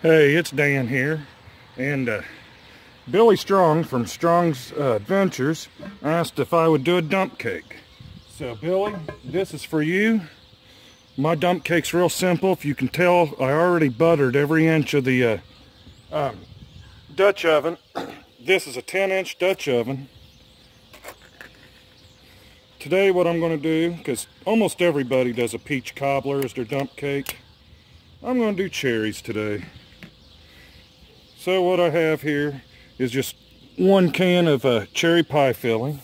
Hey, it's Dan here, and Billy Strong from Strong's Adventures asked if I would do a dump cake. So Billy, this is for you. My dump cake's real simple. If you can tell, I already buttered every inch of the Dutch oven. This is a 10-inch Dutch oven. Today what I'm going to do, because almost everybody does a peach cobbler as their dump cake, I'm going to do cherries today. So what I have here is just one can of cherry pie filling,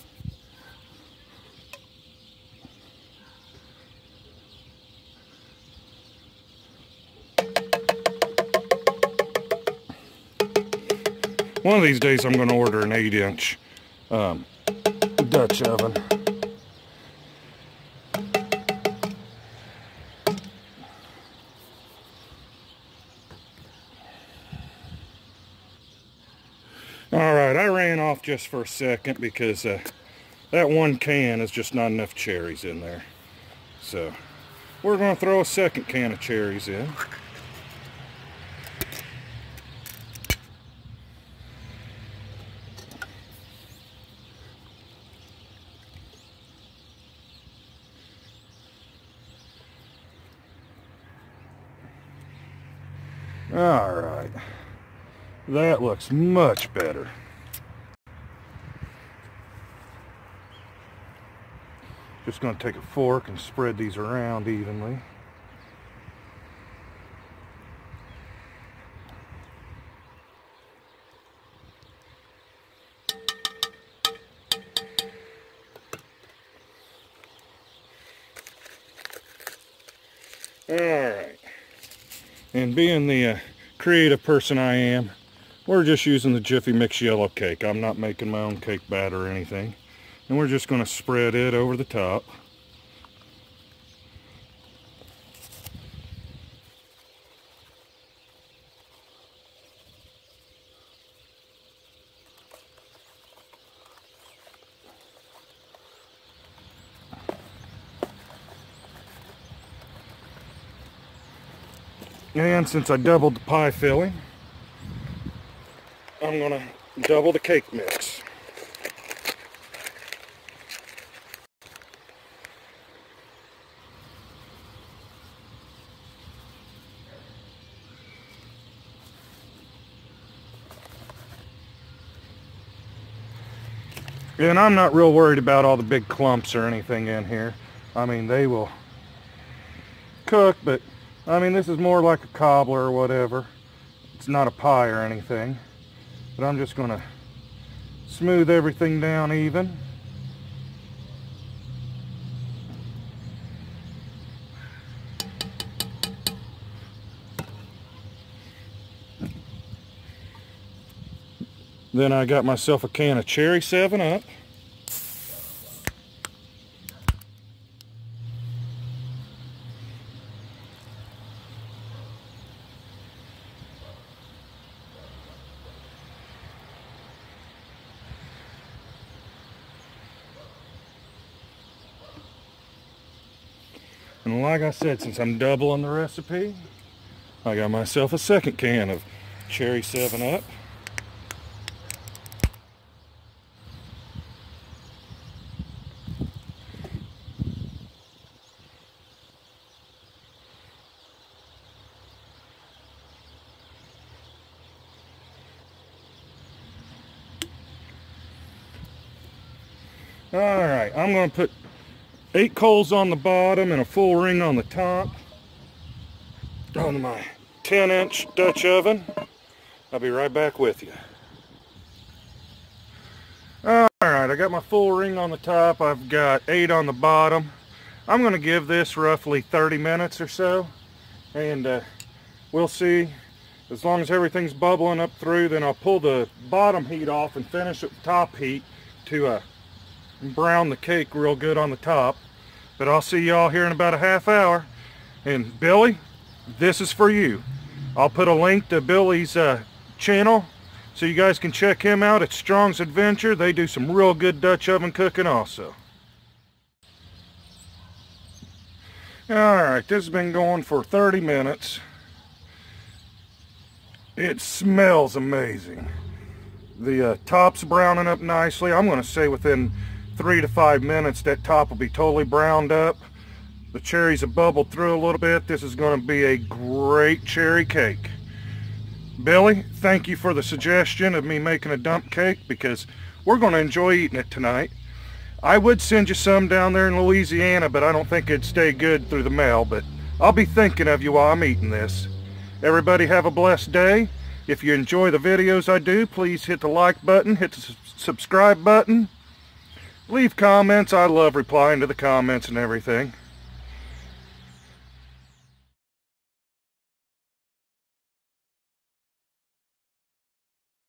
one of these days I'm going to order an 8-inch Dutch oven. Alright, I ran off just for a second because that one can is just not enough cherries in there. So, we're going to throw a second can of cherries in. Alright. That looks much better. Just going to take a fork and spread these around evenly. Alright. And being the creative person I am, we're just using the Jiffy Mix yellow cake. I'm not making my own cake batter or anything. And we're just going to spread it over the top. And since I doubled the pie filling, I'm going to double the cake mix. And I'm not real worried about all the big clumps or anything in here. I mean, they will cook, but I mean, this is more like a cobbler or whatever. It's not a pie or anything. But I'm just going to smooth everything down even. Then I got myself a can of Cherry 7-Up. And like I said, since I'm doubling the recipe, I got myself a second can of Cherry 7-Up. Alright, I'm going to put 8 coals on the bottom and a full ring on the top on my 10-inch Dutch oven. I'll be right back with you. Alright, I got my full ring on the top. I've got 8 on the bottom. I'm going to give this roughly 30 minutes or so. And we'll see. As long as everything's bubbling up through, then I'll pull the bottom heat off and finish at the top heat to brown the cake real good on the top. But I'll see y'all here in about a half hour. And Billy, this is for you. I'll put a link to Billy's channel so you guys can check him out at Strong's Adventure. They do some real good Dutch oven cooking also. Alright, this has been going for 30 minutes. It smells amazing. The top's browning up nicely. I'm going to say within 3 to 5 minutes that top will be totally browned up. The cherries have bubbled through a little bit. This is going to be a great cherry cake. Billy, thank you for the suggestion of me making a dump cake, because we're going to enjoy eating it tonight. I would send you some down there in Louisiana, but I don't think it'd stay good through the mail. But I'll be thinking of you while I'm eating this. Everybody have a blessed day. If you enjoy the videos I do, please hit the like button, hit the subscribe button. Leave comments. I love replying to the comments and everything.